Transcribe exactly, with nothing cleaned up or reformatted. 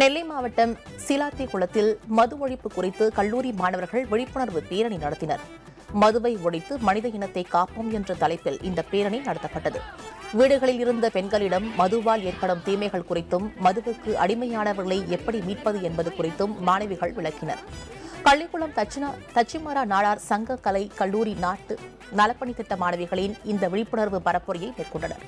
நெல்லை மாவட்டம் சீலாத்தி குளத்தில் மது ஒழிப்பு குறித்து கல்லூரி மாணவர்கள் விழிப்புணர்வு பேரணி நடத்தினர். மதுவை ஒழித்து மனித இனத்தை காப்போம் என்ற தலைப்பில் இந்த பேரணி நடத்தப்பட்டது. வீடுகளில் இருந்த பெண்களிடம் மதுவால் ஏற்படும் தீமைகள் குறித்தும் மதுவுக்கு அடிமையானவர்களை எப்படி மீட்பது என்பது குறித்தும் மாணவிகள் விளக்கினர். பள்ளிக்குளம் தச்சிமாரா நாடார் சங்க கலை கல்லூரி நாட்டு நலப்பணி திட்ட மாணவிகளின் இந்த விழிப்புணர்வு பரப்புரையை மேற்கொண்டனர்.